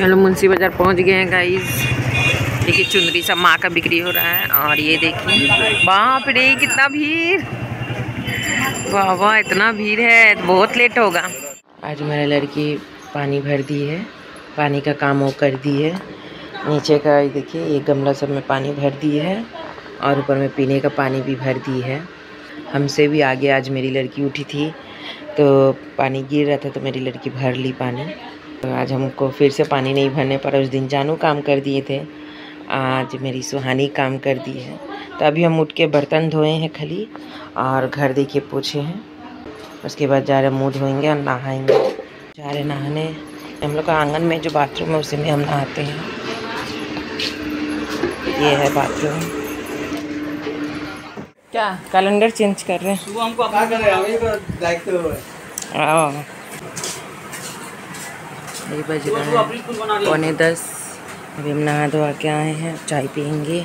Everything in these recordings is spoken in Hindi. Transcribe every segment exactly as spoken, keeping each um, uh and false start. हम लोग मुंशी बाज़ार पहुंच गए हैं गाइस। देखिए चुनरी सब माँ का बिक्री हो रहा है। और ये देखिए बाप रे कितना भीड़, वाह वाह इतना भीड़ है, बहुत लेट होगा। आज हमारी लड़की पानी भर दी है, पानी का काम वो कर दी है। नीचे का ये देखिए ये गमला सब में पानी भर दी है और ऊपर में पीने का पानी भी भर दी है। हमसे भी आगे आज मेरी लड़की उठी थी, तो पानी गिर रहा था तो मेरी लड़की भर ली पानी। तो आज हमको फिर से पानी नहीं भरने पर, उस दिन जानू काम कर दिए थे, आज मेरी सुहानी काम कर दी है। तो अभी हम उठ के बर्तन धोए हैं खाली, और घर देखिए पोछे हैं। उसके बाद जा रहे मुँह धोएंगे और नहाएंगे, जा रहे नहाने। हम लोग का आंगन में जो बाथरूम है उसी में हम नहाते हैं। ये है बाथरूम। क्या कैलेंडर चेंज कर रहे हैं? सुबह हमको अपना कर रहे हैं, बज रहा है पौने दस। अभी हम नहा धोआ के आए हैं, चाय पियेंगे।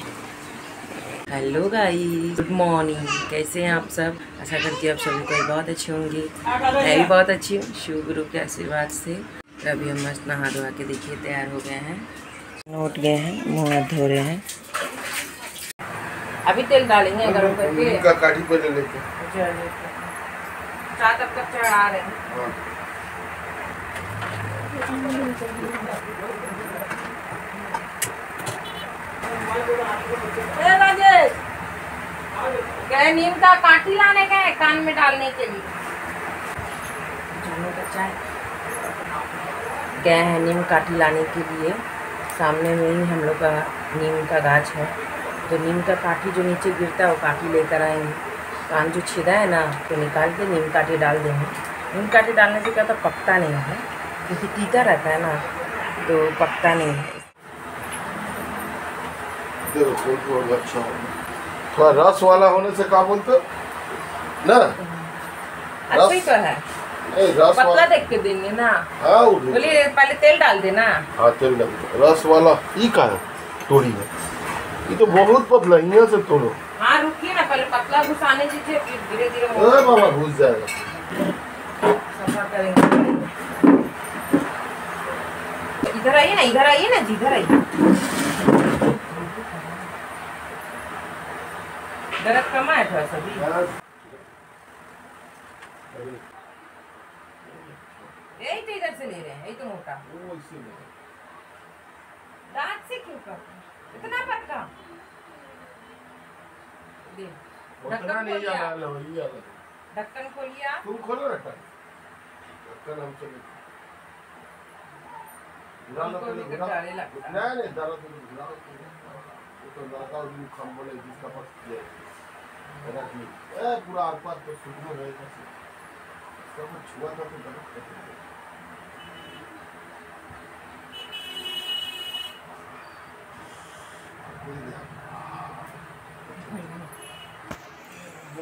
हेलो गाइस, गुड मॉर्निंग, कैसे हैं आप सब? आशा करती हूँ आप सभी कोई बहुत अच्छे होंगे। मैं भी बहुत अच्छी हूँ शिव गुरु के आशीर्वाद से। तो अभी हम मस्त नहा धोआ के देखिए तैयार हो गए हैं, उठ गए हैं, मुँह हाथ धो रहे हैं। अभी तेल डालेंगे गरम करके, उनका काढ़ी पर लेके चाय तब तक चढ़ा रहे हैं। ए राजेश, गए नीम का काटी लाने गए कान में डालने के लिए। गए हैं नीम काटी लाने के लिए, सामने में ही हम लोग का नीम का गाछ है, तो नीम का काठी जो नीचे गिरता है वो काठी लेकर आएंगे। कान जो छिदा है ना तो निकाल के नीम काठी डाल देंगे। नीम काठी डालने से क्या तो पकता नहीं है, क्योंकि तीता रहता है ना तो पकता नहीं है। थोड़ा रस वाला होने से क्या बोलते ना, रस ही तो है, पतला देख के देंगे ना। बोलिए पहले तेल डाल देना। हाँ तेल डाल दे, रस वाला ही का है तोरी में, ये तो बहुत पतला है, यहाँ से तोड़ो। हाँ रुकिए ना, पहले पतला घुसाने दीजिए, फिर धीरे धीरे अरे बाबा घुस जाएगा। सफा करेंगे, इधर आइए ना, इधर आइए ना जी, इधर आइए। दर्द कम है थोड़ा सा भी, यही तो इधर से ले रहे हैं, यही तो मोटा दांत से क्यों करते हैं इतना पतला? दे ढक्कन नहीं आ रहा, नहीं आ रहा, ढक्कन खोलिए आप। तुम खोलो ढक्कन, ढक्कन हम चले लाल लाल डाले ला। नहीं नहीं डालो, तुम डालो, तो डालो भी खम बोले जिसका पक्ष ले मेरा की ए पूरा आसपास तो सूखना रहेगा। सब छुआ था तो गलत,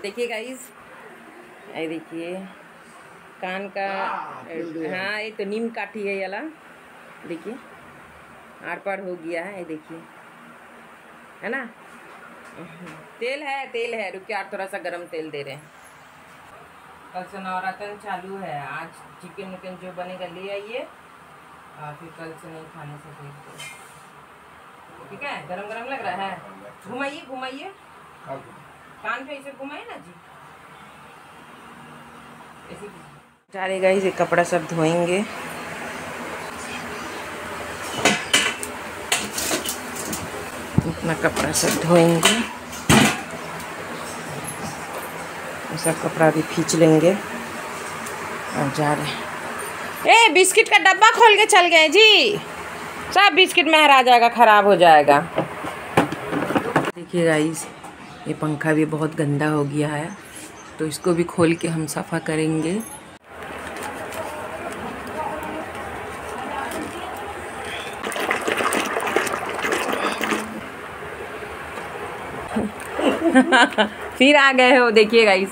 देखिए गाइस, ये देखिए कान का। हाँ ये तो नीम काठी है, याला देखिए आर पार हो गया है, ये देखिए है ना। तेल है, तेल है, रुकिए आप थोड़ा सा गरम तेल दे रहे हैं। कल से नवरात्र चालू है, आज चिकन विकन जो बनेगा ले आइए, और फिर कल से नहीं खाने से कोई, ठीक है। गरम गरम लग रहा है, घुमाइए घुमाइए कान पे, इसे घुमाइए ना जी ऐसे। सारे गाइस ये कपड़ा सब धोएंगे, इतना कपड़ा सब धोएंगे, सब कपड़ा भी खींच लेंगे और जा रहे। ए बिस्किट का डब्बा खोल के चल गए जी, सब बिस्किट महरा आ जाएगा, ख़राब हो जाएगा। देखिए गाइस ये पंखा भी बहुत गंदा हो गया है, तो इसको भी खोल के हम सफ़ा करेंगे। फिर आ गए हो। देखिए गाइस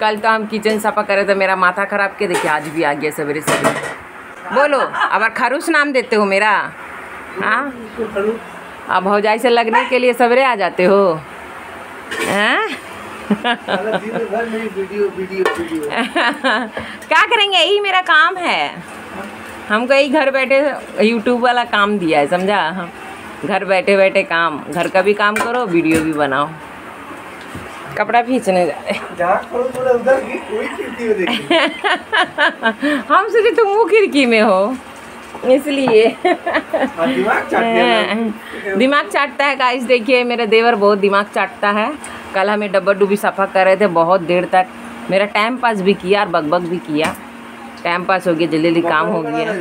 कल तो हम किचन सफ़ा करे तो मेरा माथा ख़राब किया, देखिए आज भी आ गया सवेरे सवेरे। बोलो अब खरूस नाम देते हो मेरा? हाँ अब भौजाई से लगने के लिए सवेरे आ जाते हो। वीडियो वीडियो क्या करेंगे, यही मेरा काम है। हमको यही घर बैठे यूट्यूब वाला काम दिया है, समझा। हम घर बैठे बैठे काम, घर का भी काम करो, वीडियो भी बनाओ। कपड़ा खींचने जा रहे हम सोचे तुम वो खिड़की में हो, इसलिए दिमाग चाटता दिमाग चाटता है। गाइस देखिए मेरा देवर बहुत दिमाग चाटता है। कल हमें डब्बा डुब्बी सफ़ा कर रहे थे बहुत देर तक। मेरा टाइम पास भी किया और बकबक भी किया, टाइम पास हो गया, जल्दी जल्दी काम हो गया।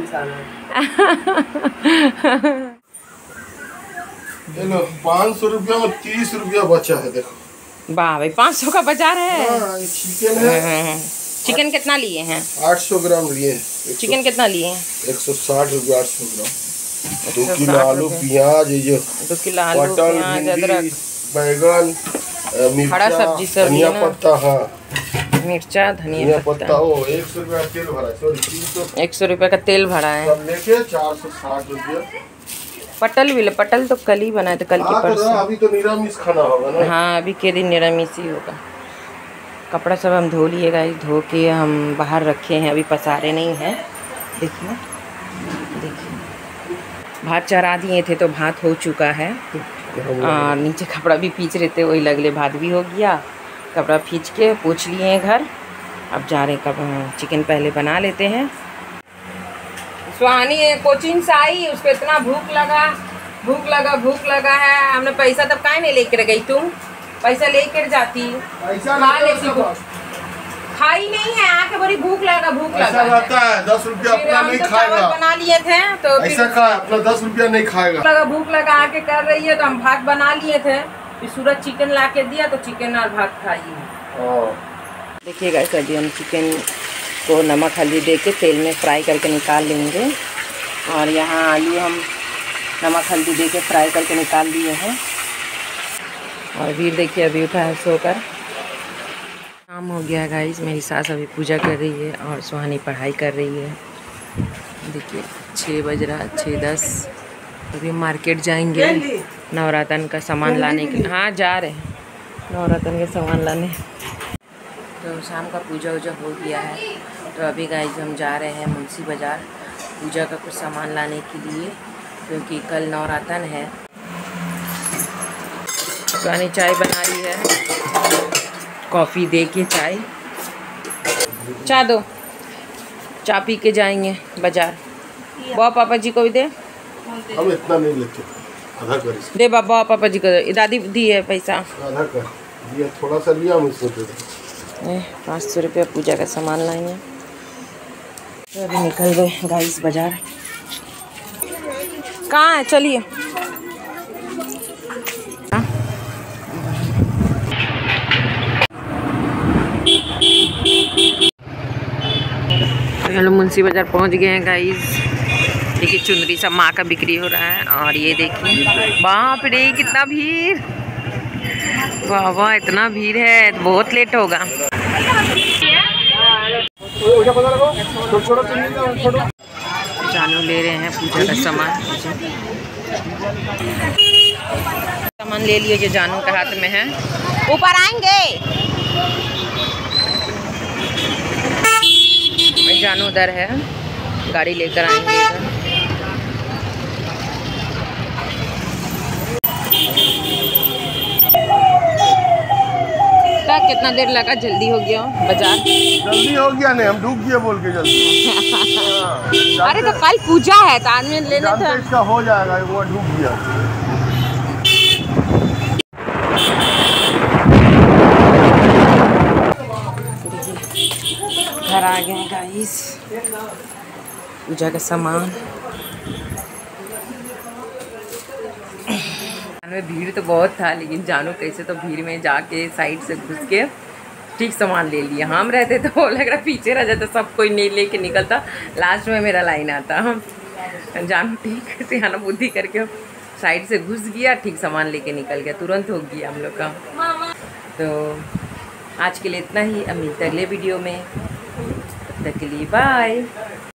पाँच सौ रुपया में तीस रुपया बचा है, देखो। वाह भाई, पाँच सौ का बचा है। चिकन है, चिकन कितना लिए हैं? आठ सौ ग्राम लिए हैं। चिकन कितना लिए हैं? एक सौ साठ रुपया आठ सौ ग्राम। दो किलो आलू, प्याज, ये दो किलो आलू, प्याज, अदरक, बैगन, हरा सब्जी, सब धनिया पत्ता, हाँ मिर्चा, धनिया पत्ता। ओ एक सौ रुपया तेल भरा, सॉरी एक सौ रुपया का तेल भरा है। सब लेके चार सौ साठ रुपया। पटल भी ले, पटल तो कल ही बनाए थे, कल की परसों। अभी तो निरामिष खाना होगा ना। हाँ अभी के दिन निरामिष ही होगा। कपड़ा सब हम धो लिए गाइस, धो के हम बाहर रखे हैं, अभी पसारे नहीं हैं। देखिए देखिए भात चढ़ा दिए थे तो भात हो चुका है। आ, नीचे कपड़ा भी पीच रहे थे, वही लगले भात भी हो गया। कपड़ा पीच के पोंछ लिए हैं घर, अब जा रहे हैं चिकन पहले बना लेते हैं। सुहानी कोचिंग से आई, उसको इतना भूख लगा भूख लगा भूख लगा है। हमने पैसा तब काहे नहीं लेकर गई, तुम पैसा लेकर जाती, खा लेती, खाई नहीं है। आके बड़ी भूख लगा भूख लगा रहता है। दस रुपया अपना नहीं तो खाएगा, बना लिए थे तो ऐसा खा, अपना दस रुपया नहीं खाएगा। लगा भूख लगा, आके कर रही है तो हम भात बना लिए थे। फिर सूरज चिकन ला के दिया तो चिकन और भात खाई। देखिएगा सर जी, हम चिकन को नमक हल्दी दे के तेल में फ्राई करके निकाल लेंगे। और यहाँ आलू हम नमक हल्दी दे के फ्राई करके निकाल लिए हैं। और वीर देखिए अभी उठा है सोकर। काम हो गया गाइस, मेरी सास अभी पूजा कर रही है और सुहानी पढ़ाई कर रही है। देखिए छः बज रहा, छः दस। अभी मार्केट जाएंगे नवरात्रन का सामान लाने के। हाँ जा रहे हैं नवरात्रन का सामान लाने। तो शाम का पूजा वूजा हो गया है, तो अभी गाइस हम जा रहे हैं मुंशी बाज़ार पूजा का कुछ सामान लाने के लिए, क्योंकि कल नवरात्रन है। सुहानी चाय बना रही है, कॉफ़ी दे के चाय चाय दो, चाय पी के जाएंगे बाजार। बाबा पापा जी को भी दे, हम इतना नहीं लेते, आधा कर दे बाबा पापा जी को दे। दादी दी है पैसा, आधा कर दिया, थोड़ा सा लिया मुझसे दे। पाँच सौ रुपया पूजा का सामान लाएंगे। तो अभी निकल गए गाइस बाजार। कहाँ है? चलिए हेलो, मुंशी बाज़ार पहुंच गए हैं गाइस। देखिए चुनरी सब माँ का बिक्री हो रहा है। और ये देखिए बाप रे कितना भीड़, वाह वाह इतना भीड़ है, तो बहुत लेट होगा। जानू ले रहे हैं पूजा का सामान। सामान ले लिए जो जानू के हाथ में है। ऊपर आएंगे, जानू उधर है, गाड़ी लेकर आएंगे इधर। कितना देर लगा, जल्दी हो गया बाजार? जल्दी हो गया नहीं, हम डूब गए बोल के जल्दी। अरे तो कल पूजा है तो आदमी लेने था, इसका हो जाएगा, वो डूब गया। घर आ गए गाइस, पूजा का सामान। भीड़ तो बहुत था, लेकिन जानू कैसे तो भीड़ में जाके साइड से घुस के ठीक सामान ले लिया। हम रहते तो लग रहा पीछे रह जाता, सब कोई नहीं लेके निकलता, लास्ट में मेरा लाइन आता। हम जानू ठीक से हाना बुद्धि करके साइड से घुस गया, ठीक सामान लेके निकल गया, तुरंत हो गया हम लोग का। तो आज के लिए इतना ही, अब मिलते अगले वीडियो में, तब तक के लिए बाय।